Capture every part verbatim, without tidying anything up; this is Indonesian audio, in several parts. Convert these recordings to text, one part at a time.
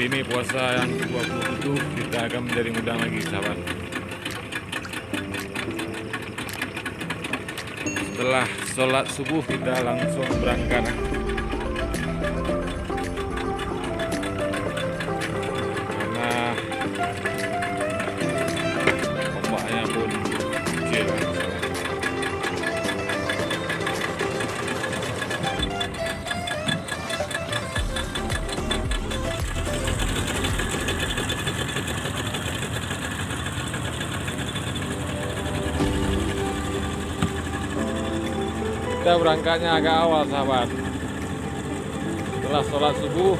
Hari ini puasa yang ke dua puluh tujuh, kita akan menjadi muda lagi, sahabat. Setelah sholat subuh kita langsung berangkat. Karena ombaknya pun kecil. Kita berangkatnya agak awal, sahabat. Setelah sholat subuh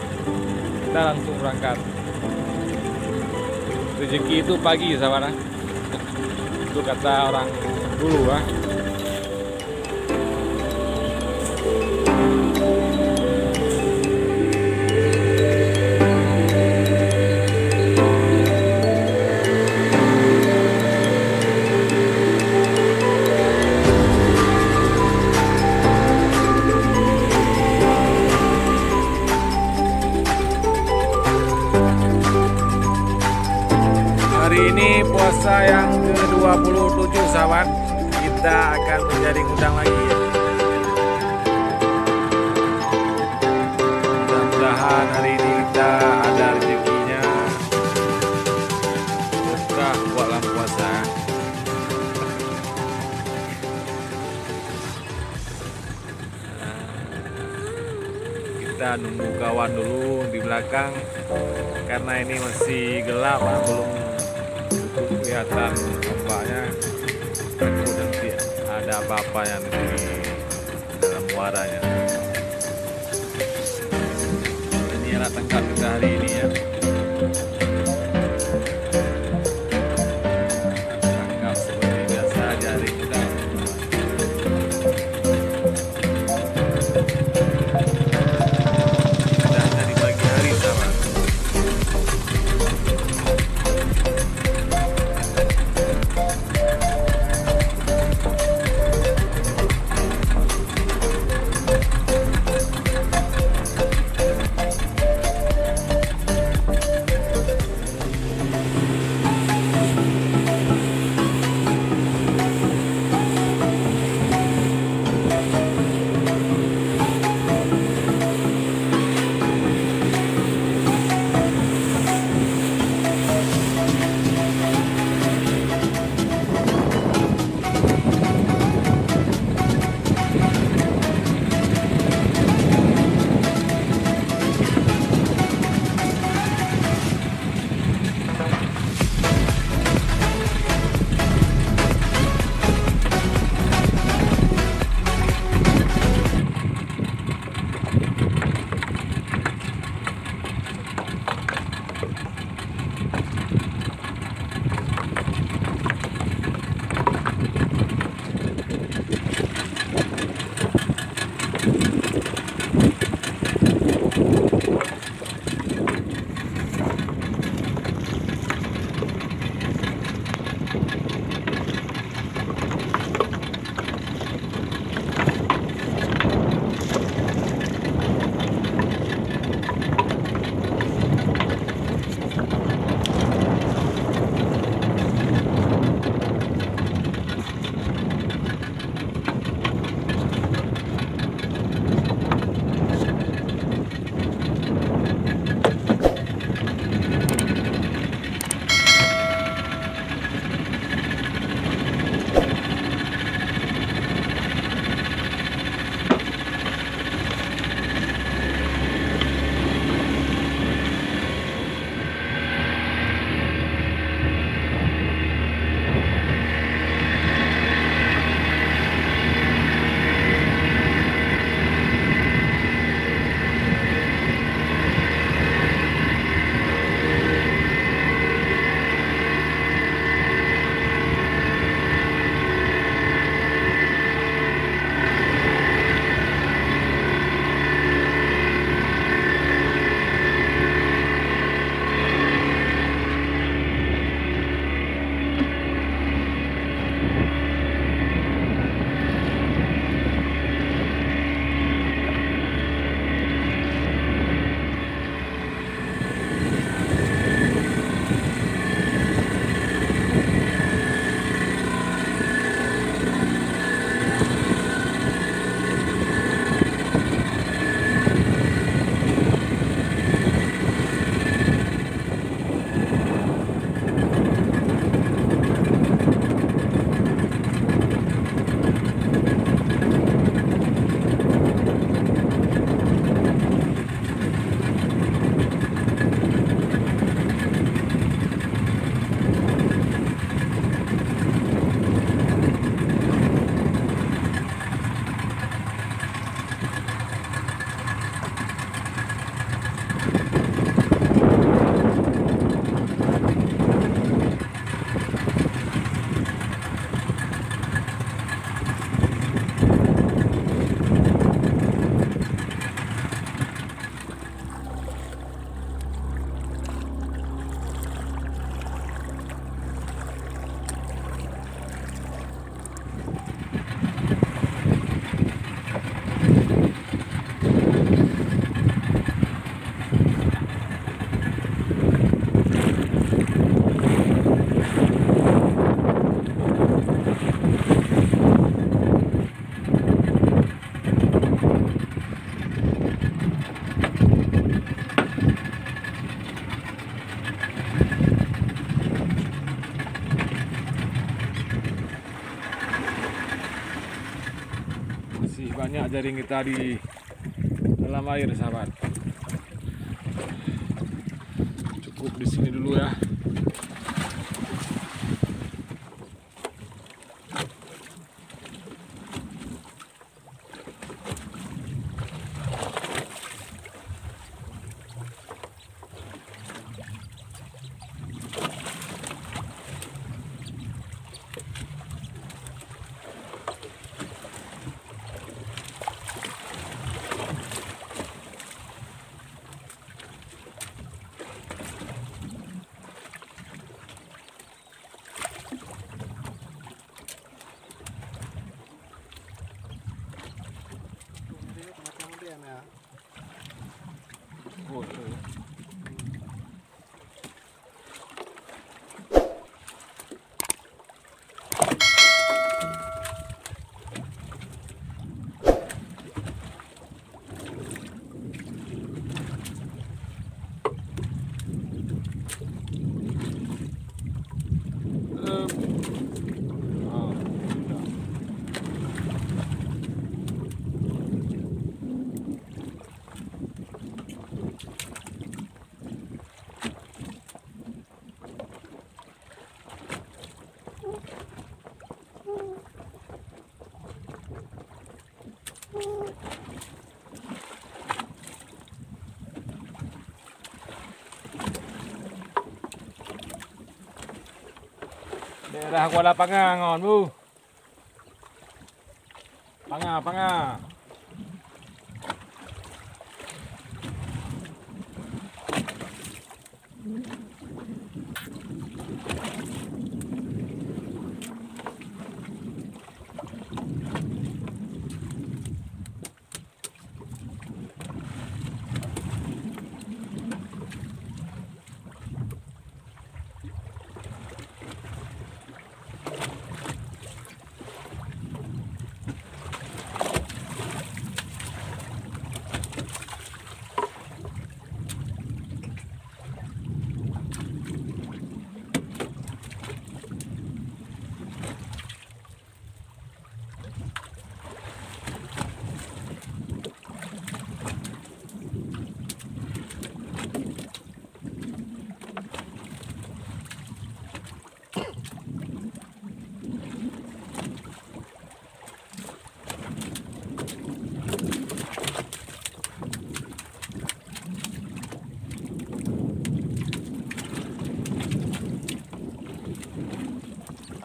kita langsung berangkat. Rezeki itu pagi, sahabat. Itu kata orang dulu, ah. Hari ini puasa yang ke dua puluh tujuh, sahabat. Kita akan menjadi ngundang lagi. Mudah-mudahan hari ini kita ada rezekinya. Berkah buatlah puasa. Kita nunggu kawan dulu di belakang karena ini masih gelap, belum kelihatan ombaknya. Aku nanti ada apa-apa yang di dalam muaranya. Ini alat tangkap kita hari ini, ya. Tangkap seperti biasa jari kita. Masih banyak jaring kita di dalam air, sahabat. Cukup di sini dulu ya. Daerah Kuala Pangah, ngon bu. Pangah, Pangah.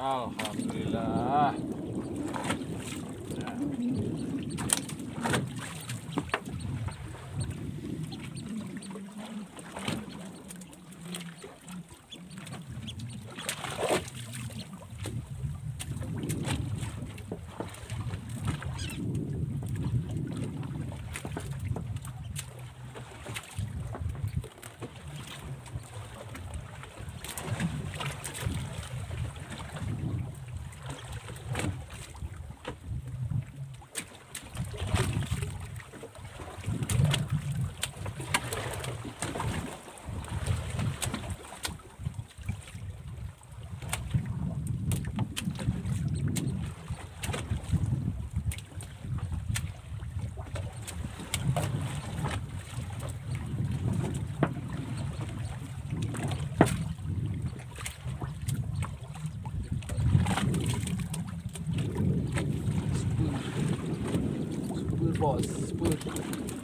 Alhamdulillah. Boss,